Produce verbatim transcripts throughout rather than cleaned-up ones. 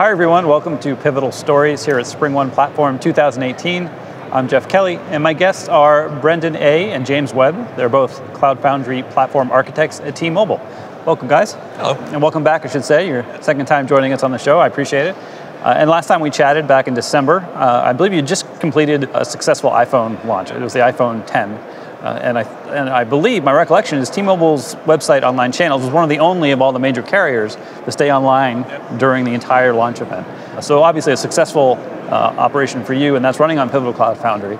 Hi everyone, welcome to Pivotal Stories here at Spring One Platform twenty eighteen. I'm Jeff Kelly, and my guests are Brendan Aye and James Webb. They're both Cloud Foundry platform architects at T-Mobile. Welcome guys. Hello. And welcome back, I should say. Your second time joining us on the show, I appreciate it. Uh, and last time we chatted back in December, uh, I believe you just completed a successful iPhone launch. It was the iPhone ten. Uh, and, I, and I believe, my recollection is T-Mobile's website online channels was one of the only of all the major carriers to stay online yep. during the entire launch event. So obviously a successful uh, operation for you, and that's running on Pivotal Cloud Foundry.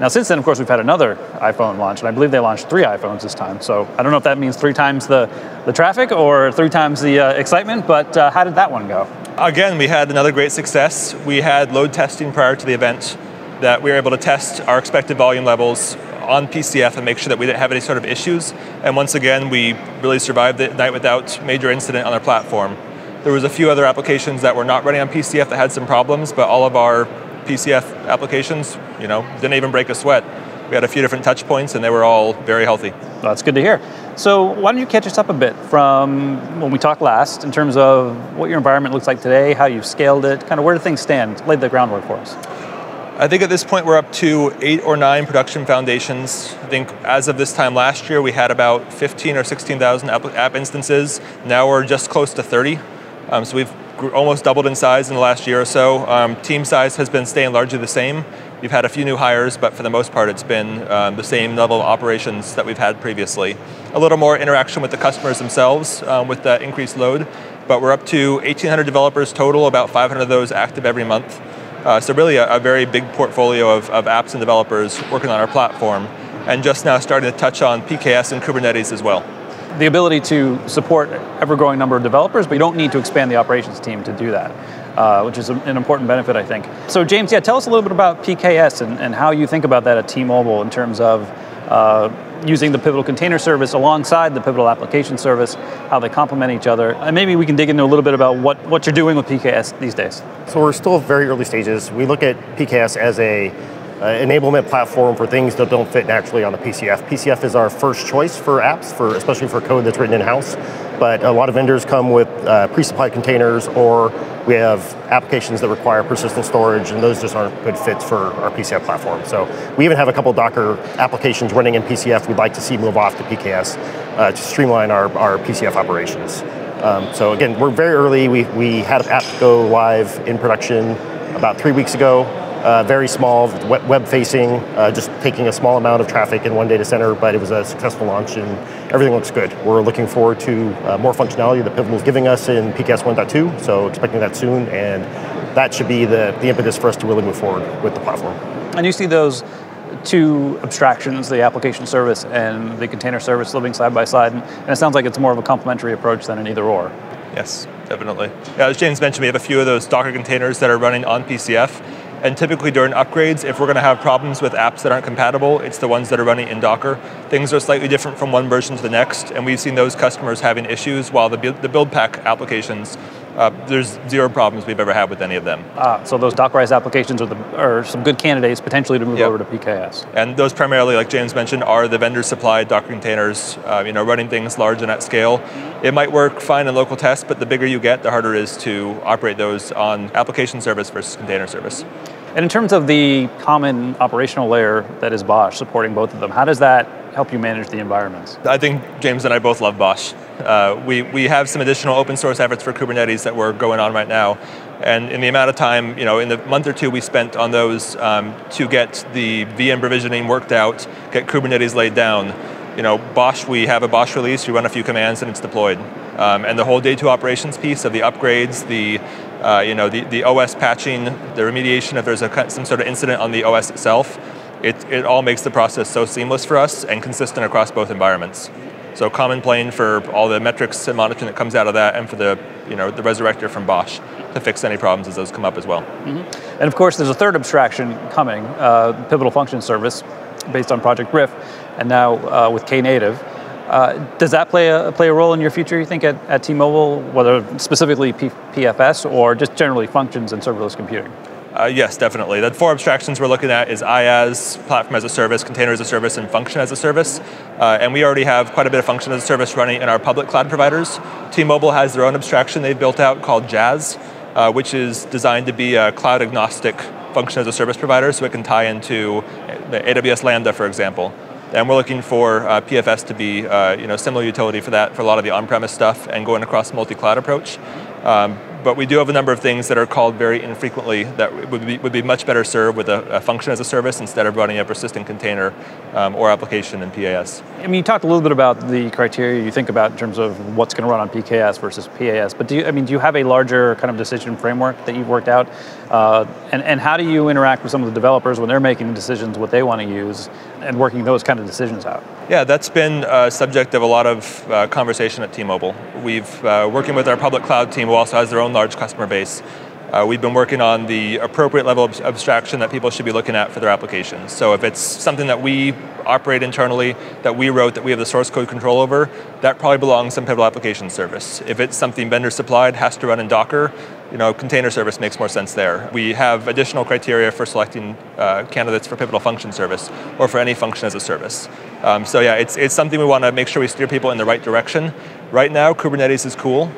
Now since then, of course, we've had another iPhone launch, and I believe they launched three iPhones this time. So I don't know if that means three times the, the traffic or three times the uh, excitement, but uh, how did that one go? Again, we had another great success. We had load testing prior to the event that we were able to test our expected volume levels on P C F and make sure that we didn't have any sort of issues. And once again, we really survived the night without major incident on our platform. There was a few other applications that were not running on P C F that had some problems, but all of our P C F applications, you know, didn't even break a sweat. We had a few different touch points and they were all very healthy. Well, that's good to hear. So why don't you catch us up a bit from when we talked last in terms of what your environment looks like today, how you've scaled it, kind of where do things stand, laid the groundwork for us. I think at this point we're up to eight or nine production foundations. I think as of this time last year we had about fifteen or sixteen thousand app, app instances. Now we're just close to thirty. Um, so we've almost doubled in size in the last year or so. Um, team size has been staying largely the same. We've had a few new hires, but for the most part it's been um, the same level of operations that we've had previously. A little more interaction with the customers themselves um, with the increased load, but we're up to eighteen hundred developers total, about five hundred of those active every month. Uh, so really a, a very big portfolio of, of apps and developers working on our platform, and just now starting to touch on P K S and Kubernetes as well. The ability to support ever-growing number of developers, but you don't need to expand the operations team to do that, uh, which is a, an important benefit, I think. So James, yeah, tell us a little bit about P K S and, and how you think about that at T-Mobile in terms of uh, using the Pivotal Container Service alongside the Pivotal Application Service, how they complement each other. And maybe we can dig into a little bit about what, what you're doing with P K S these days. So we're still very early stages. We look at P K S as a uh, enablement platform for things that don't fit naturally on the P C F. P C F is our first choice for apps, for especially for code that's written in-house. But a lot of vendors come with uh, pre-supplied containers, or we have applications that require persistent storage, and those just aren't good fits for our P C F platform. So we even have a couple Docker applications running in P C F we'd like to see move off to P K S uh, to streamline our, our P C F operations. Um, so again, we're very early. We, we had an app go live in production about three weeks ago. Uh, very small, web-facing, uh, just taking a small amount of traffic in one data center, but it was a successful launch and everything looks good. We're looking forward to uh, more functionality that Pivotal is giving us in P K S one point two, so expecting that soon, and that should be the, the impetus for us to really move forward with the platform. And you see those two abstractions, the application service and the container service, living side by side, and it sounds like it's more of a complementary approach than an either or. Yes, definitely. Yeah, as James mentioned, we have a few of those Docker containers that are running on P C F. And typically during upgrades, if we're going to have problems with apps that aren't compatible, it's the ones that are running in Docker. Things are slightly different from one version to the next, and we've seen those customers having issues, while the build, the build pack applications, uh, there's zero problems we've ever had with any of them. Ah, so those Dockerized applications are, the, are some good candidates potentially to move yep. over to P K S. And those primarily, like James mentioned, are the vendor-supplied Docker containers, uh, you know, running things large and at scale. It might work fine in local tests, but the bigger you get, the harder it is to operate those on application service versus container service. And in terms of the common operational layer that is Bosch supporting both of them, how does that help you manage the environments? I think James and I both love Bosch. Uh, we, we have some additional open source efforts for Kubernetes that we're going on right now. And in the amount of time, you know, in the month or two we spent on those um, to get the V M provisioning worked out, get Kubernetes laid down. You know, Bosch, we have a Bosch release, we run a few commands and it's deployed. Um, and the whole day two operations piece of the upgrades, the uh, you know the, the O S patching, the remediation if there's a, some sort of incident on the O S itself, it, it all makes the process so seamless for us and consistent across both environments. So common plane for all the metrics and monitoring that comes out of that, and for the you know the resurrector from Bosch to fix any problems as those come up as well. Mm-hmm. And of course there's a third abstraction coming, uh, Pivotal Function Service, based on Project Riff, and now uh, with Knative. Uh, does that play a, play a role in your future, you think, at, at T-Mobile, whether specifically P F S or just generally functions and serverless computing? Uh, yes, definitely. The four abstractions we're looking at is IaaS, Platform as a Service, Container as a Service, and Function as a Service. Uh, and we already have quite a bit of Function as a Service running in our public cloud providers. T-Mobile has their own abstraction they've built out called JAZZ. uh, which is designed to be a cloud agnostic function as a service provider, so it can tie into the A W S Lambda, for example. And we're looking for uh, P F S to be uh, you know, similar utility for that, for a lot of the on-premise stuff, and going across multi-cloud approach. Um, but we do have a number of things that are called very infrequently that would be, would be much better served with a, a function as a service instead of running a persistent container um, or application in P A S. I mean, you talked a little bit about the criteria you think about in terms of what's going to run on P K S versus P A S, but do you, I mean, do you have a larger kind of decision framework that you've worked out? Uh, and, and how do you interact with some of the developers when they're making decisions what they want to use and working those kind of decisions out? Yeah, that's been a subject of a lot of uh, conversation at T-Mobile. We've, uh, working with our public cloud team, who also has their own large customer base, uh, we've been working on the appropriate level of abstraction that people should be looking at for their applications. So if it's something that we operate internally, that we wrote, that we have the source code control over, that probably belongs in Pivotal Application Service. If it's something vendor supplied, has to run in Docker, you know, container service makes more sense there. We have additional criteria for selecting uh, candidates for Pivotal Function Service or for any function as a service. Um, so yeah, it's, it's something we want to make sure we steer people in the right direction. Right now, Kubernetes is cool.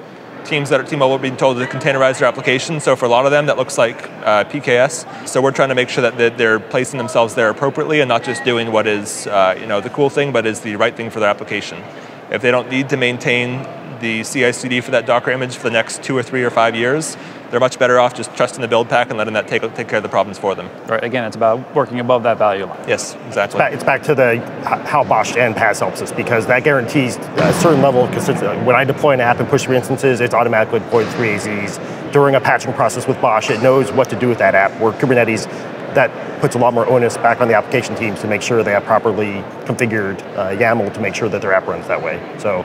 Teams that are T-Mobile are being told to containerize their application, so for a lot of them that looks like uh, P K S. So we're trying to make sure that they're placing themselves there appropriately and not just doing what is uh, you know, the cool thing, but is the right thing for their application. If they don't need to maintain the C I C D for that Docker image for the next two or three or five years, they're much better off just trusting the build pack and letting that take, take care of the problems for them. Right, again, it's about working above that value line. Yes, exactly. It's back, it's back to the how Bosch and P A S helps us, because that guarantees a certain level of consistency. When I deploy an app and push three instances, it's automatically deployed three A Zs. During a patching process with Bosch, it knows what to do with that app, where Kubernetes, that puts a lot more onus back on the application teams to make sure they have properly configured uh, YAML to make sure that their app runs that way. So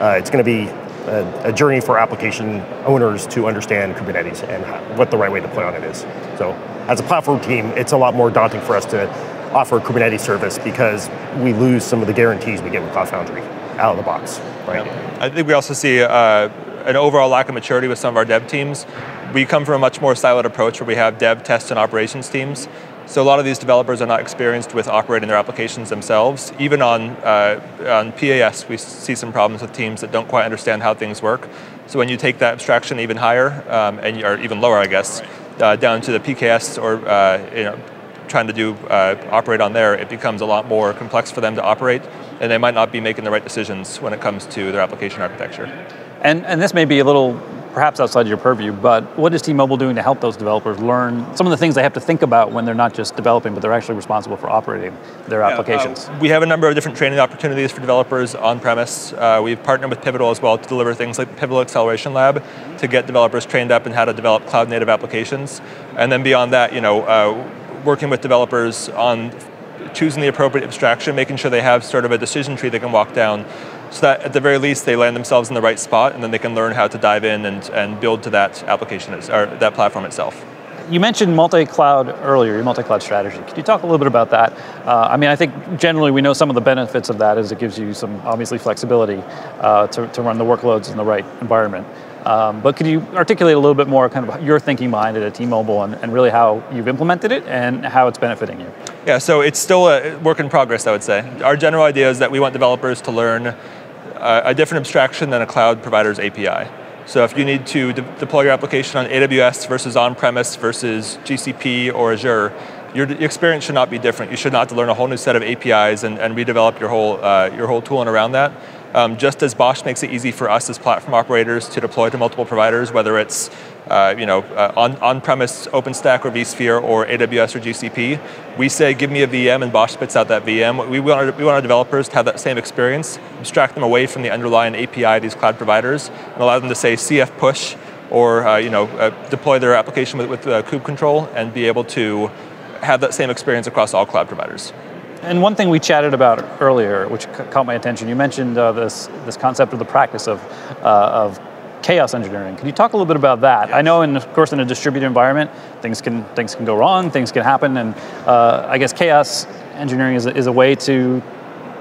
uh, it's going to be a, a journey for application owners to understand Kubernetes and how, what the right way to play on it is. So as a platform team, it's a lot more daunting for us to offer a Kubernetes service because we lose some of the guarantees we get with Cloud Foundry out of the box, right? Yeah. I think we also see uh, an overall lack of maturity with some of our dev teams. We come from a much more siloed approach where we have dev, test, and operations teams. So a lot of these developers are not experienced with operating their applications themselves. Even on, uh, on P A S, we see some problems with teams that don't quite understand how things work. So when you take that abstraction even higher, um, and, or even lower, I guess, uh, down to the P K S or uh, you know, trying to do uh, operate on there, it becomes a lot more complex for them to operate, and they might not be making the right decisions when it comes to their application architecture. And, and this may be a little perhaps outside your purview, but what is T-Mobile doing to help those developers learn some of the things they have to think about when they're not just developing, but they're actually responsible for operating their yeah, applications? Uh, we have a number of different training opportunities for developers on-premise. Uh, we've partnered with Pivotal as well to deliver things like Pivotal Acceleration Lab to get developers trained up in how to develop cloud-native applications. And then beyond that, you know, uh, working with developers on choosing the appropriate abstraction, making sure they have sort of a decision tree they can walk down, so that at the very least they land themselves in the right spot and then they can learn how to dive in and, and build to that application, or that platform itself. You mentioned multi-cloud earlier, your multi-cloud strategy. Could you talk a little bit about that? Uh, I mean, I think generally we know some of the benefits of that is it gives you some, obviously, flexibility uh, to, to run the workloads in the right environment. Um, but could you articulate a little bit more kind of your thinking behind it at T-Mobile and, and really how you've implemented it and how it's benefiting you? Yeah, so it's still a work in progress, I would say. Our general idea is that we want developers to learn a, a different abstraction than a cloud provider's A P I. So if you need to de deploy your application on A W S versus on-premise versus G C P or Azure, your experience should not be different. You should not have to learn a whole new set of A P Is and, and redevelop your whole, uh, your whole tooling around that. Um, just as Bosch makes it easy for us as platform operators to deploy to multiple providers, whether it's uh, you know, uh, on, on-premise OpenStack or vSphere or A W S or G C P, we say, give me a V M, and Bosch spits out that V M. We want, our, we want our developers to have that same experience, abstract them away from the underlying A P I of these cloud providers, and allow them to say C F push, or uh, you know, uh, deploy their application with, with uh, kube control, and be able to have that same experience across all cloud providers. And one thing we chatted about earlier, which caught my attention, you mentioned uh, this, this concept of the practice of, uh, of chaos engineering. Can you talk a little bit about that? Yes. I know, in, of course, in a distributed environment, things can, things can go wrong, things can happen, and uh, I guess chaos engineering is a, is a way to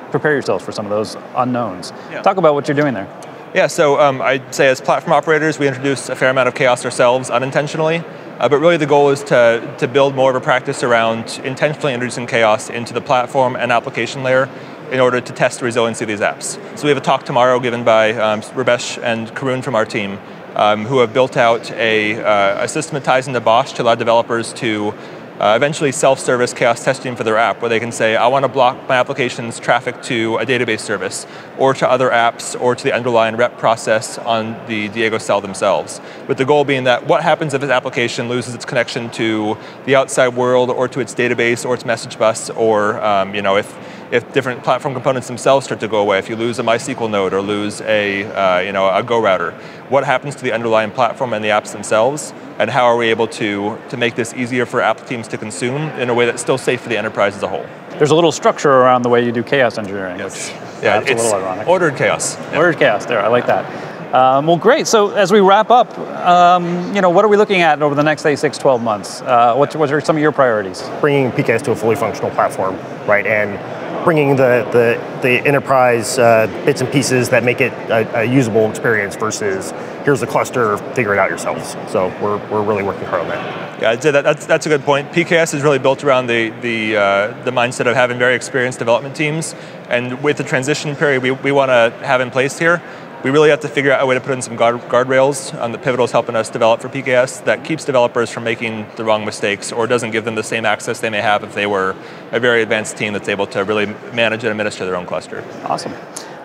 prepare yourselves for some of those unknowns. Yeah. Talk about what you're doing there. Yeah, so um, I'd say as platform operators, we introduce a fair amount of chaos ourselves unintentionally. Uh, but really the goal is to, to build more of a practice around intentionally introducing chaos into the platform and application layer in order to test the resiliency of these apps. So we have a talk tomorrow given by um, Ramesh and Karun from our team um, who have built out a, uh, a system that ties into Bosch to allow developers to uh, eventually self-service chaos testing for their app, where they can say, I want to block my application's traffic to a database service, or to other apps, or to the underlying rep process on the Diego cell themselves. With the goal being that what happens if this application loses its connection to the outside world, or to its database, or its message bus, or um, you know, if if different platform components themselves start to go away, if you lose a MySQL node or lose a, uh, you know, a Go router, what happens to the underlying platform and the apps themselves, and how are we able to, to make this easier for app teams to consume in a way that's still safe for the enterprise as a whole? There's a little structure around the way you do chaos engineering, yes. which yeah, that's it's a little ironic. Ordered chaos. Yeah. Ordered chaos, there, I like that. Um, well, great, so as we wrap up, um, you know, what are we looking at over the next, say, six, twelve months? Uh, what, what are some of your priorities? Bringing P K S to a fully functional platform, right, and bringing the, the, the enterprise uh, bits and pieces that make it a, a usable experience versus here's a cluster, figure it out yourselves. So we're, we're really working hard on that. Yeah, I'd say that, that's, that's a good point. P K S is really built around the, the, uh, the mindset of having very experienced development teams, and with the transition period we, we want to have in place here, we really have to figure out a way to put in some guard, guardrails um, that Pivotal's helping us develop for P K S that keeps developers from making the wrong mistakes or doesn't give them the same access they may have if they were a very advanced team that's able to really manage and administer their own cluster. Awesome.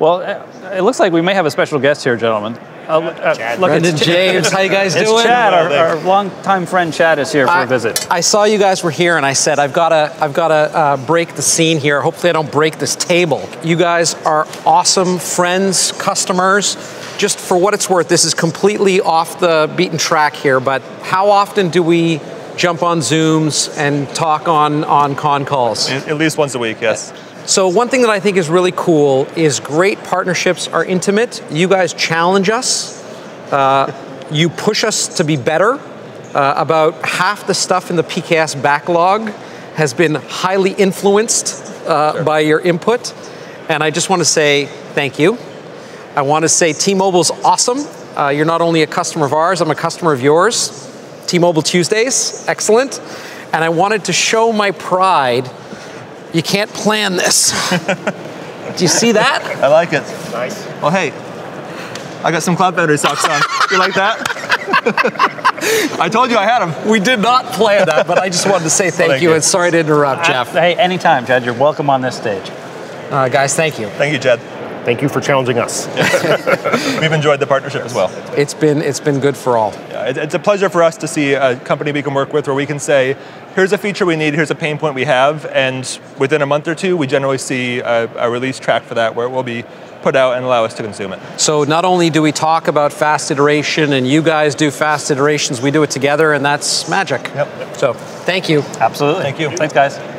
Well, it looks like we may have a special guest here, gentlemen. Uh, uh, look, Brendan, James, how you guys doing? It's Chad, our, our longtime friend Chad is here for I, a visit. I saw you guys were here and I said, I've got to I've got to uh, break the scene here. Hopefully I don't break this table. You guys are awesome friends, customers. Just for what it's worth, this is completely off the beaten track here, but how often do we jump on Zooms and talk on, on con calls? At least once a week, yes. So one thing that I think is really cool is great partnerships are intimate. You guys challenge us. Uh, you push us to be better. Uh, about half the stuff in the P K S backlog has been highly influenced uh, sure. by your input. And I just want to say thank you. I want to say T-Mobile's awesome. Uh, you're not only a customer of ours, I'm a customer of yours. T-Mobile Tuesdays, excellent. And I wanted to show my pride. You can't plan this. Do you see that? I like it. Nice. Well, hey, I got some Cloud Foundry socks on. You like that? I told you I had them. We did not plan that, but I just wanted to say thank, well, thank you, you, and sorry to interrupt, Jeff. I, hey, anytime, Jed. You're welcome on this stage. Uh, guys, thank you. Thank you, Jed. Thank you for challenging us. We've enjoyed the partnership as well. It's been, it's been good for all. Yeah, it, it's a pleasure for us to see a company we can work with where we can say, here's a feature we need, here's a pain point we have, and within a month or two, we generally see a, a release track for that where it will be put out and allow us to consume it. So not only do we talk about fast iteration, and you guys do fast iterations, we do it together, and that's magic. Yep. So, thank you. Absolutely. Thank you. Thanks, guys.